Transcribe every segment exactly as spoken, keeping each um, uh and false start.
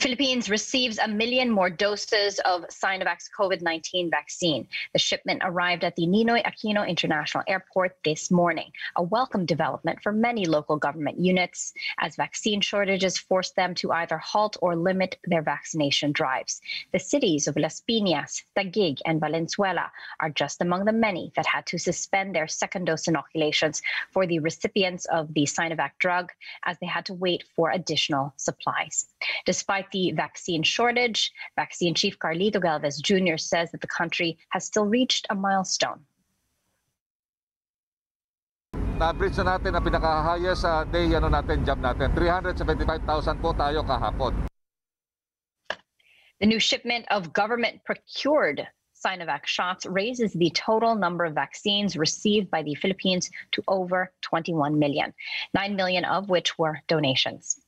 Philippines receives a million more doses of Sinovac's COVID nineteen vaccine. The shipment arrived at the Ninoy Aquino International Airport this morning, a welcome development for many local government units as vaccine shortages forced them to either halt or limit their vaccination drives. The cities of Las Piñas, Taguig, and Valenzuela are just among the many that had to suspend their second dose inoculations for the recipients of the Sinovac drug as they had to wait for additional supplies. Despite the vaccine shortage, Vaccine Chief Carlito Galvez Junior says that the country has still reached a milestone. Na-average na natin ang pinaka-highest sa day ano natin, job natin. three hundred seventy-five thousand po tayo kahapon. The new shipment of government-procured Sinovac shots raises the total number of vaccines received by the Philippines to over twenty-one million, nine million of which were donations.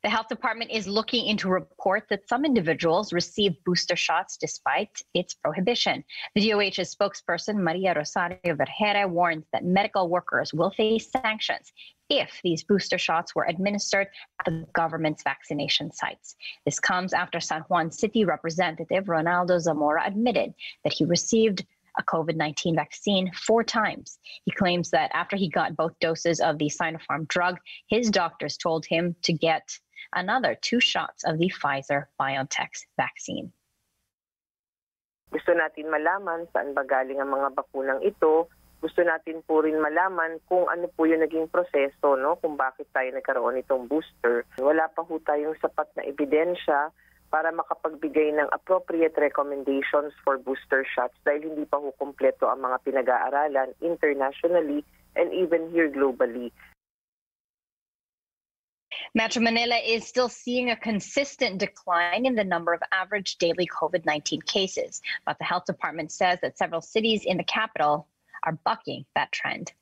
The health department is looking into a report that some individuals receive booster shots despite its prohibition. The D O H's spokesperson, Maria Rosario Vergara, warns that medical workers will face sanctions if these booster shots were administered at the government's vaccination sites. This comes after San Juan City Representative Ronaldo Zamora admitted that he received a COVID nineteen vaccine four times. He claims that after he got both doses of the Sinopharm drug, his doctors told him to get another two shots of the Pfizer-BioNTech vaccine. Gusto natin malaman saan ba galing ang mga bakunang ito. Gusto natin po rin malaman kung ano po yung naging proseso, no? Kung bakit tayo nagkaroon itong booster. Wala pa po tayong sapat na ebidensya para makapagbigay ng appropriate recommendations for booster shots dahil hindi pa ho kumpleto ang mga pinag-aaralan internationally and even here globally. Metro Manila is still seeing a consistent decline in the number of average daily COVID nineteen cases, but the health department says that several cities in the capital are bucking that trend.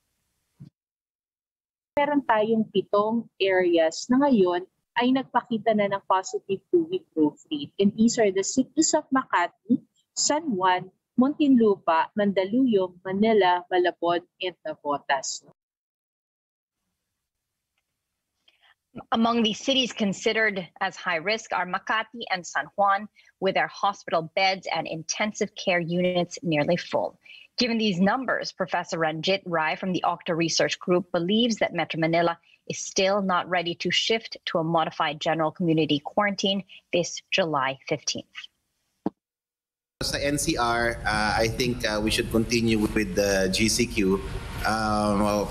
Meron tayong pitong areas na ngayon ay nagpakita na ng positive two-week growth rate. And these are the cities of Makati, San Juan, Muntinlupa, Mandaluyong, Manila, Malabon, and Navotas. Among the cities considered as high risk are Makati and San Juan, with their hospital beds and intensive care units nearly full. Given these numbers, Professor Ranjit Rai from the Octa Research Group believes that Metro Manila is still not ready to shift to a modified general community quarantine this July fifteenth. As the N C R, uh, I think uh, we should continue with the G C Q. Um, well,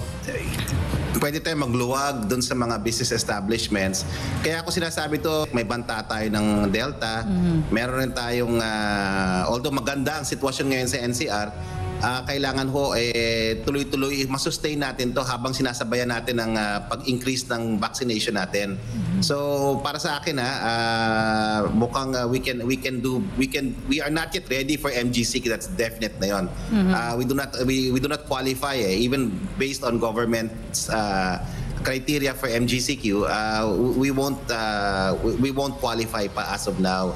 pwede tayong magluwag dun sa mga business establishments. Kaya ako sinasabi to, may banta tayo ng Delta. Mm-hmm. Meron rin tayong, uh, although maganda ang sitwasyon ngayon sa N C R, uh, kailangan ho eh, tuloy-tuloy masustain natin to habang sinasabayan natin ang uh, pag-increase ng vaccination natin. Mm-hmm. So para sa akin ha, uh, mukhang uh, we can we can do we can we are not yet ready for M G C. That's definite na yon. Mm-hmm. uh, we do not we we do not qualify eh, even based on government's uh, criteria for M G C Q. Uh, we won't uh, we won't qualify pa as of now.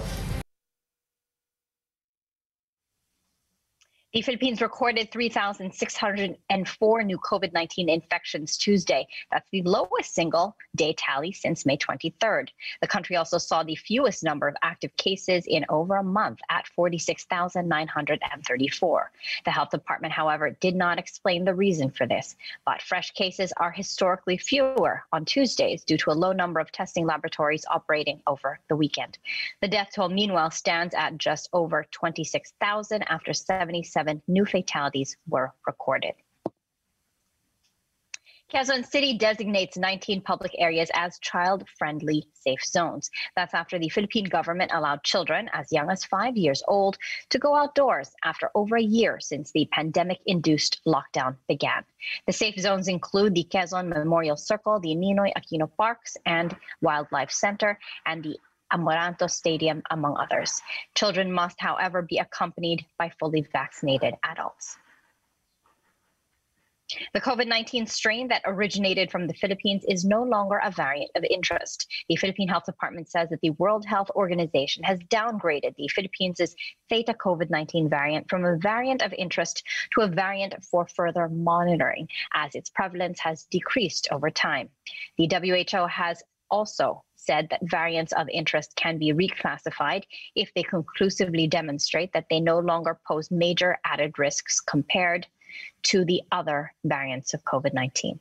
The Philippines recorded three thousand six hundred four new COVID nineteen infections Tuesday. That's the lowest single day tally since May twenty-third. The country also saw the fewest number of active cases in over a month at forty-six thousand nine hundred thirty-four. The health department, however, did not explain the reason for this. But fresh cases are historically fewer on Tuesdays due to a low number of testing laboratories operating over the weekend. The death toll, meanwhile, stands at just over twenty-six thousand after seventy-seven new fatalities were recorded. Quezon City designates nineteen public areas as child-friendly safe zones. That's after the Philippine government allowed children as young as five years old to go outdoors after over a year since the pandemic-induced lockdown began. The safe zones include the Quezon Memorial Circle, the Ninoy Aquino Parks and Wildlife Center, and the Amoranto Stadium, among others. Children must, however, be accompanied by fully vaccinated adults. The COVID nineteen strain that originated from the Philippines is no longer a variant of interest. The Philippine Health Department says that the World Health Organization has downgraded the Philippines' Theta COVID nineteen variant from a variant of interest to a variant for further monitoring, as its prevalence has decreased over time. The W H O has also said that variants of interest can be reclassified if they conclusively demonstrate that they no longer pose major added risks compared to the other variants of COVID nineteen.